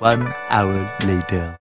1 hour later.